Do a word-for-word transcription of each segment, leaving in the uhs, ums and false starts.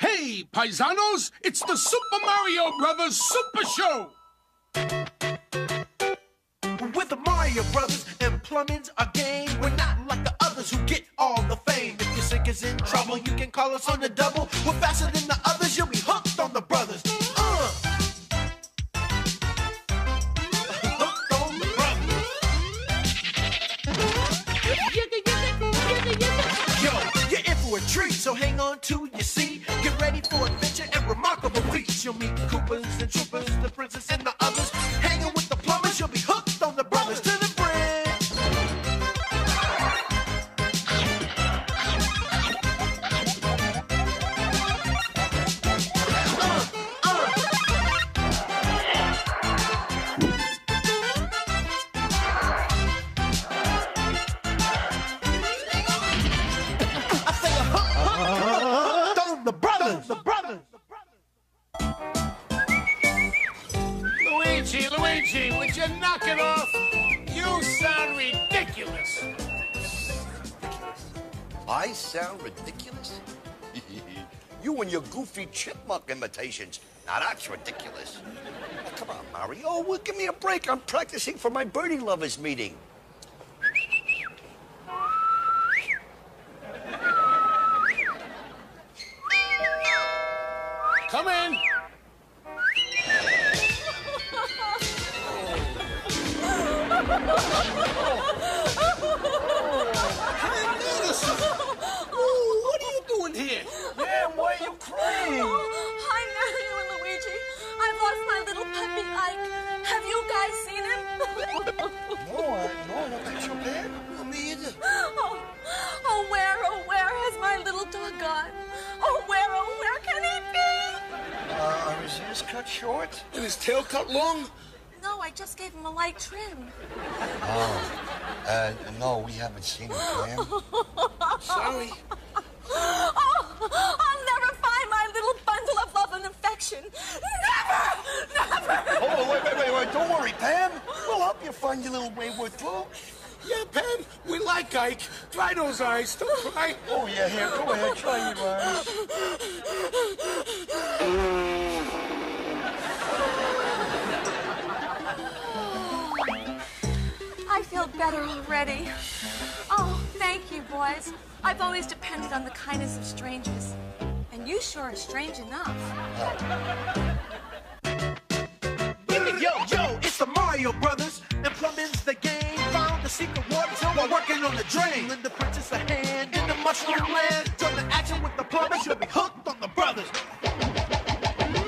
Hey, paisanos, it's the Super Mario Brothers Super Show! We're the Mario Brothers, and plumbing's our game. We're not like the others who get all the fame. If your sink is in trouble, you can call us on the double. We're faster than the others, you'll be hooked on the brothers. Uh. Hooked on the brothers. Yo, you're in for a treat, so hang on to your seat. Get ready for adventure and remarkable feats. You'll meet Koopas and Troopers, the princess and the others. Hanging with the plumbers, you'll be hooked on the brothers to the knock it off! You sound ridiculous! I sound ridiculous? You and your goofy chipmunk imitations. Now that's ridiculous. Oh, come on, Mario. Well, give me a break. I'm practicing for my birdie lovers meeting. Come in! Short? And his tail cut long? No, I just gave him a light trim. Oh. Uh, no, we haven't seen it, ma'am. Sorry. Oh, I'll never find my little bundle of love and affection. Never! Never! Oh, wait, wait, wait, wait. Don't worry, Pam. We'll help you find your little wayward boo. Yeah, Pam, we like Ike. Try those eyes, don't cry. Oh, yeah, here, go ahead, try your eyes. I feel better already. Oh, thank you, boys. I've always depended on the kindness of strangers. And you sure are strange enough. Yo, yo, it's the Mario Brothers. And plumbing's the game. Found the secret water while working on the drain. Lend the princess a hand in the mushroom land. Join the action with the plumbers. You'll be hooked on the brothers.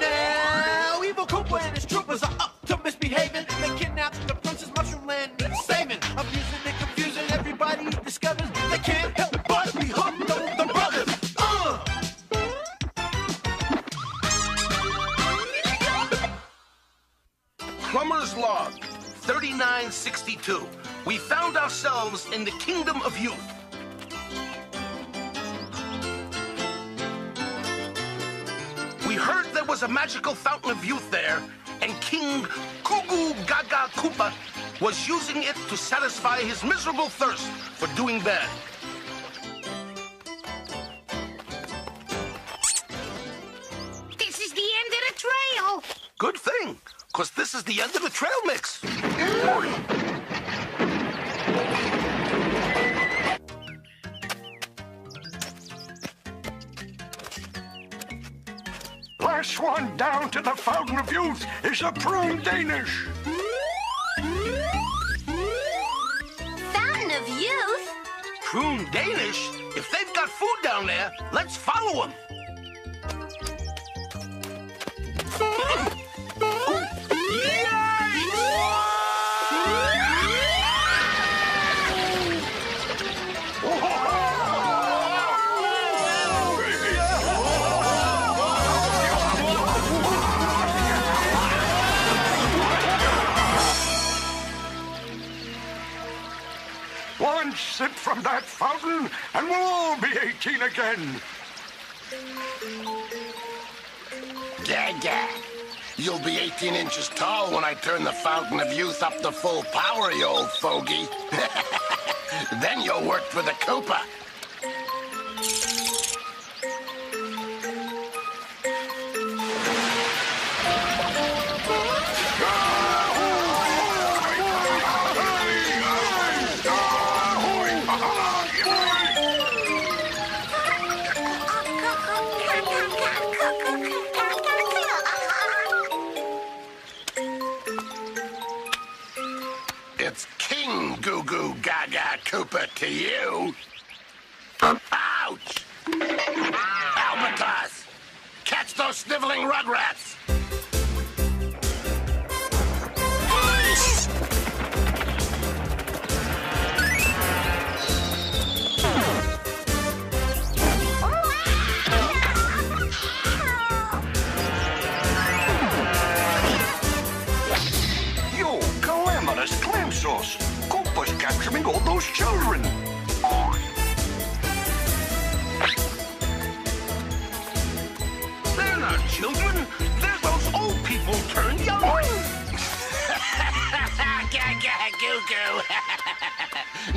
Now, evil Koopa and his troopers are up to misbehaving. They kidnapped the princess. Mushroom land needs saving. Abusing and confusing. Everybody discovers they can't help but be hooked on the brothers. Uh! Plumber's Log, thirty-nine sixty-two. We found ourselves in the Kingdom of Youth. We heard there was a magical Fountain of Youth there, and King Kugu Gaga Koopa was using it to satisfy his miserable thirst for doing bad. This is the end of the trail. Good thing, because this is the end of the trail mix. Last one down to the Fountain of Youth is a Prune Danish. Fountain of Youth? Prune Danish? If they've got food down there, let's follow them. Sip from that fountain, and we'll all be eighteen again. Gaga, you'll be eighteen inches tall when I turn the Fountain of Youth up to full power, you old fogey. Then you'll work for the Koopa. But to you... Ouch! Albatross! Catch those sniveling rugrats! Yo, calamitous clam sauce! Koopa's capturing all those children! Children, they're those old people turned young. Goo-goo.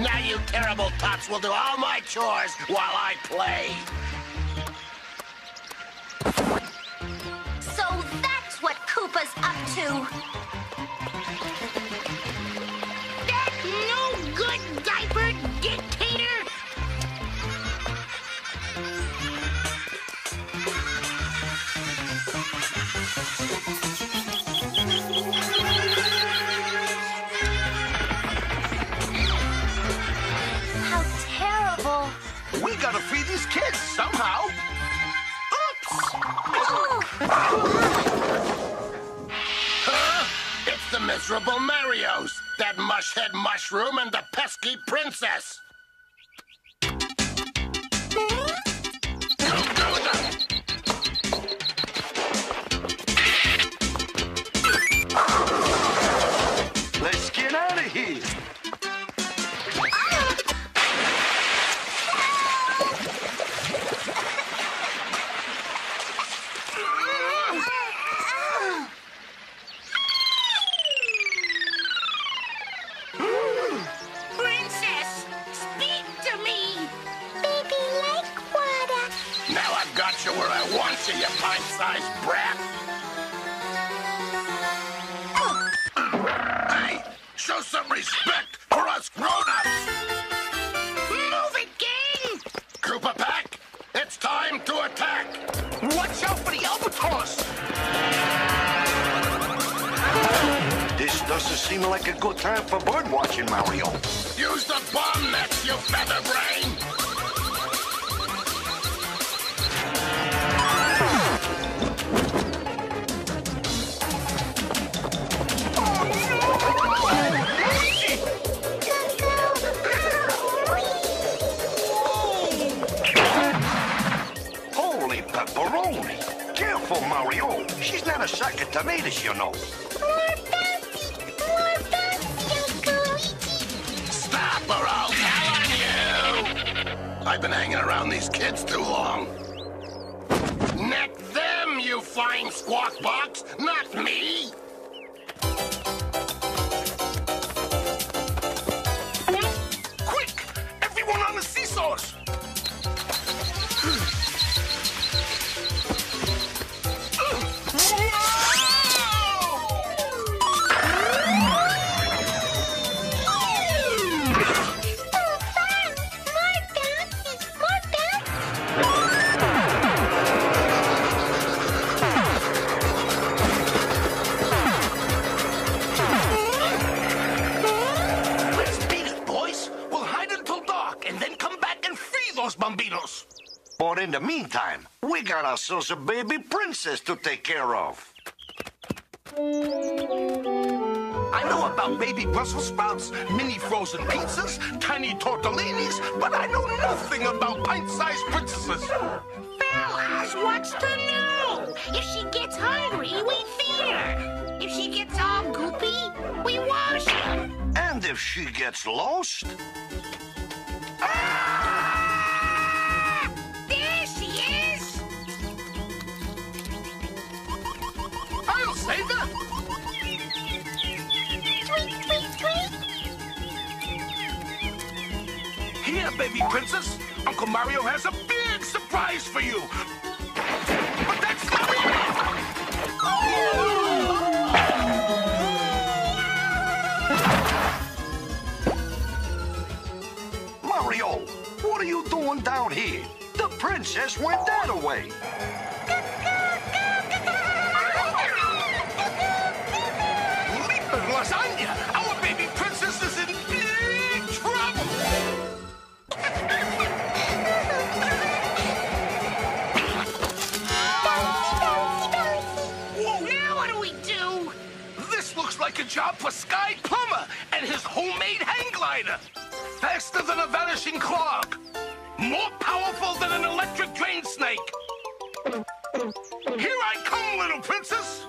Now you terrible tots will do all my chores while I play. So that's what Koopa's up to. That no-good diaper dictator. Gotta feed these kids somehow. Oops! Huh? It's the miserable Marios, that mushhead mushroom, and the pesky princess. Let's get out of here. Ourselves a baby princess to take care of. I know about baby Brussels sprouts, mini frozen pizzas, tiny tortellinis, but I know nothing about pint-sized princesses. Fellas, what's to know? If she gets hungry, we feed her. If she gets all goopy, we wash her. And if she gets lost... Ah! Save her! Tweet, tweet, tweet! Here, baby princess! Uncle Mario has a big surprise for you! But that's not it! Mario, what are you doing down here? The princess went that away! Lasagna, our baby princess is in big trouble! job for Sky Plumber and his homemade hang glider. Faster than a vanishing clock. More powerful than an electric drain snake. Here I come, little princess.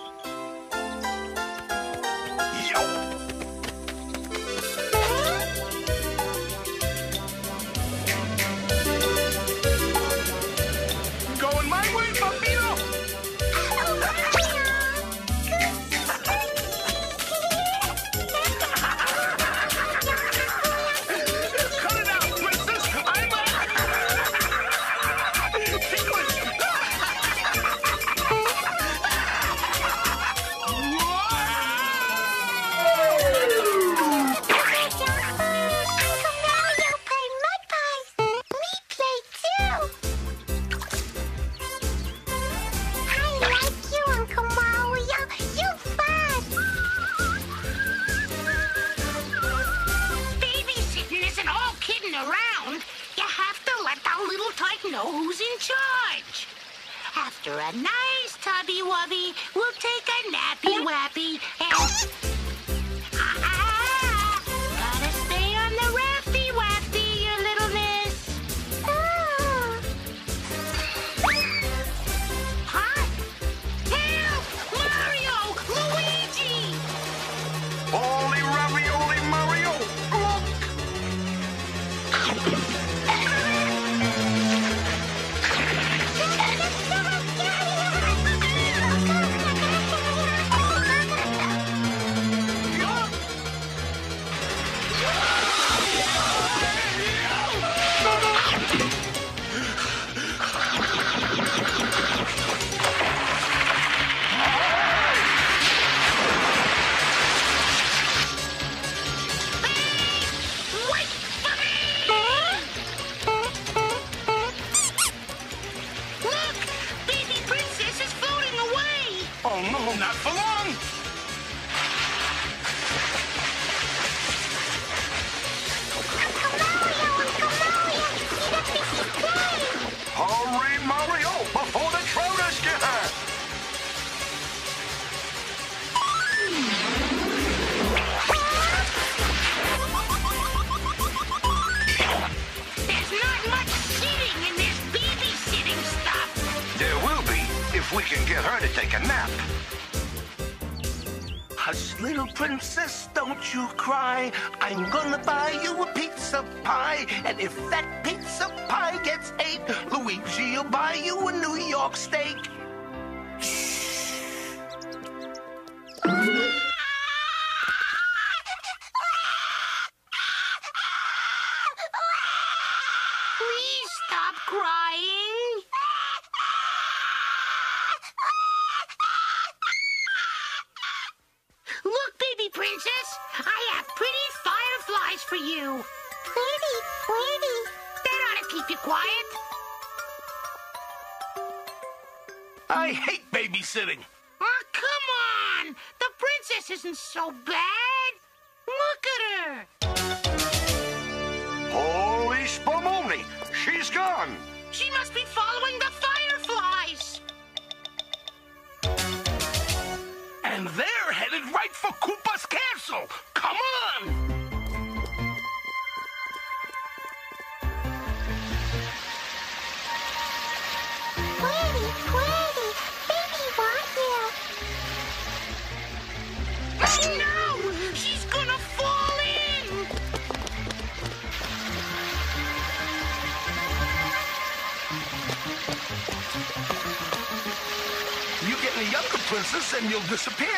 And you'll disappear.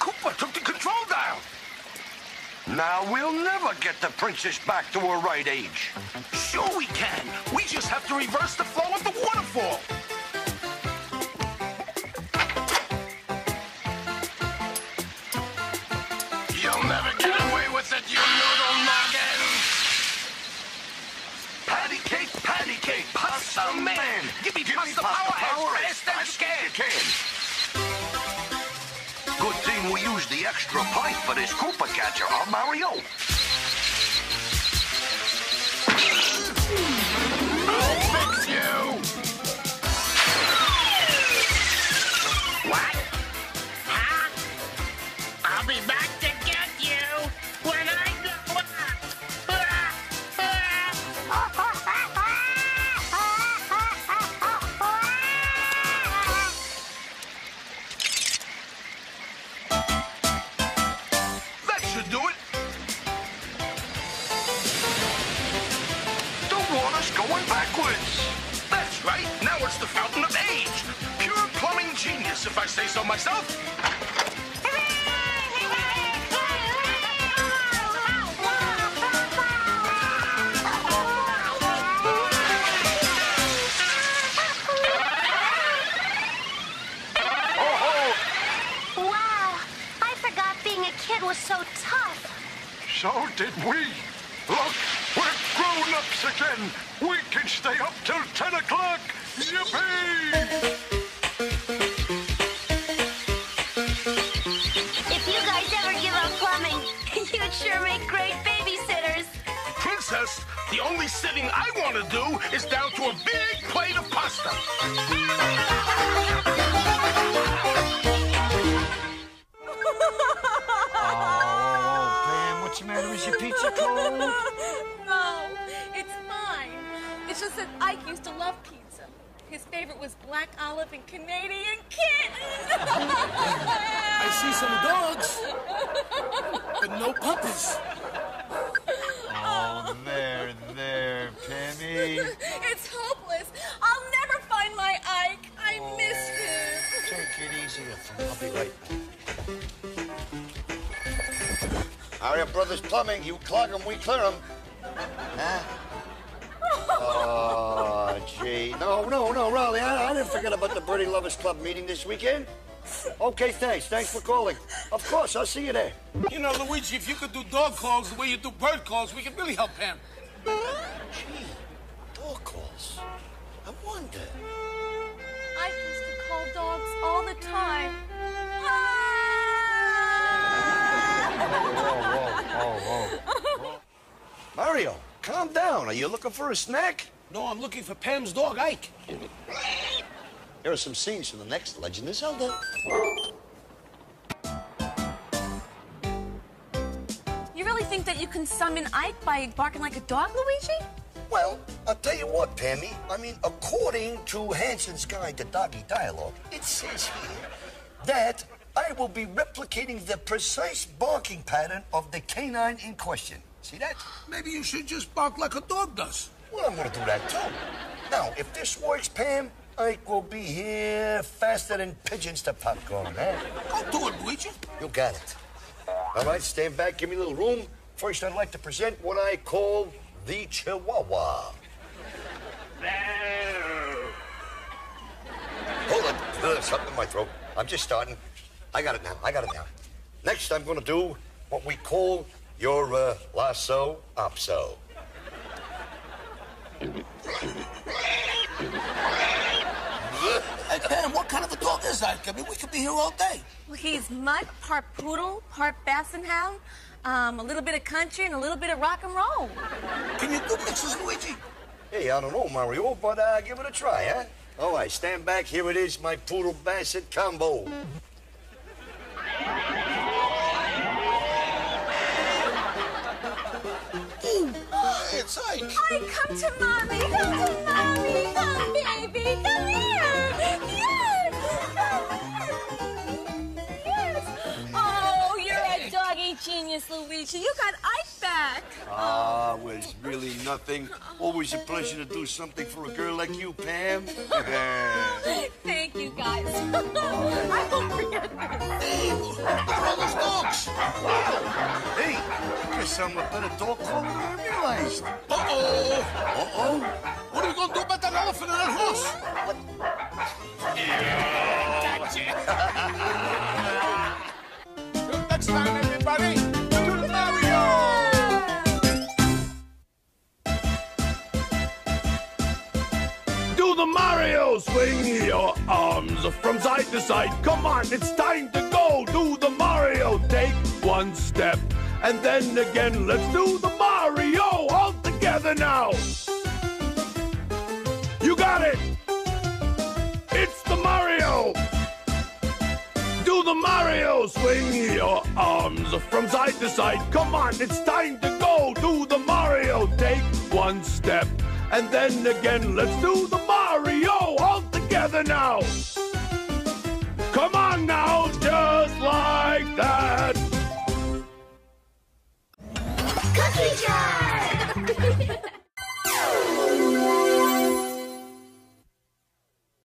Koopa took the control dial. Now we'll never get the princess back to her right age. Sure we can. We just have to reverse the flow of the waterfall. You'll never get away with it, you noodle noggin. Patty cake, patty cake, pasta man. Give me pasta power as fast as you can. Good thing we used the extra pipe for this Koopa catcher, huh, Mario? I'll fix you! What? Huh? if I say so myself. So tough. So did we. Look, we're grown-ups again. We can stay up till ten o'clock. Yippee! If you guys ever give up plumbing, you'd sure make great babysitters. Princess, the only sitting I want to do is down to a big plate of pasta. What's the matter? Is your pizza cold? No, it's fine. It's just that Ike used to love pizza. His favorite was black olive and Canadian kitten. I see some dogs, but no puppies. Oh, there, there, Penny. It's hopeless. I'll never find my Ike. I oh, miss him. Take it easy, I'll be right back. Our Brothers Plumbing, you clog them, we clear them. Huh? Oh, gee. No, no, no, Raleigh, I, I didn't forget about the Birdie Lovers Club meeting this weekend. Okay, thanks. Thanks for calling. Of course, I'll see you there. You know, Luigi, if you could do dog calls the way you do bird calls, we could really help him. Gee, dog calls. I wonder. I used to call dogs all the time. Oh, oh, oh. Mario, calm down. Are you looking for a snack? No, I'm looking for Pam's dog, Ike. Here are some scenes from the next Legend of Zelda. You really think that you can summon Ike by barking like a dog, Luigi? Well, I'll tell you what, Pammy. I mean, according to Hanson's Guide to Doggy Dialogue, it says here that I will be replicating the precise barking pattern of the canine in question. See that? Maybe you should just bark like a dog does. Well, I'm going to do that, too. Now, if this works, Pam, Ike will be here faster than pigeons to popcorn, eh? I'll do it, Luigi. You got it. All right, stand back. Give me a little room. First, I'd like to present what I call the Chihuahua. Hold on. There's something in my throat. I'm just starting. I got it now. I got it now. Next, I'm going to do what we call your uh, lasso opso. Hey, Pam, what kind of a dog is that? I mean, we could be here all day. Well, he's mutt, part poodle, part basset hound, um, a little bit of country, and a little bit of rock and roll. Can you do mixes, Luigi? Hey, I don't know, Mario, but uh, give it a try, huh? All right, stand back. Here it is, my poodle basset combo. It's Ike. Ike, come to mommy, come to mommy, come baby, come here. Yes. Yes. Oh, you're a doggy genius, Luigi. You got Ike back. Ah, it was really nothing. Always a pleasure to do something for a girl like you, Pam. Thank you, guys. I will bring it back. Hey, they're all those dogs. Hey, I guess I'm a better dog caller than I realized. Uh-oh. Uh-oh. What are we going to do about that elephant and that horse? What? Yeah, gotcha. Till next time, everybody. Mario, swing your arms from side to side. Come on, it's time to go. Do the Mario. Take one step, and then again, let's do the Mario all together now. You got it. It's the Mario. Do the Mario. Swing your arms from side to side. Come on, it's time to go. Do the Mario. Take one step. And then again, let's do the Mario all together now.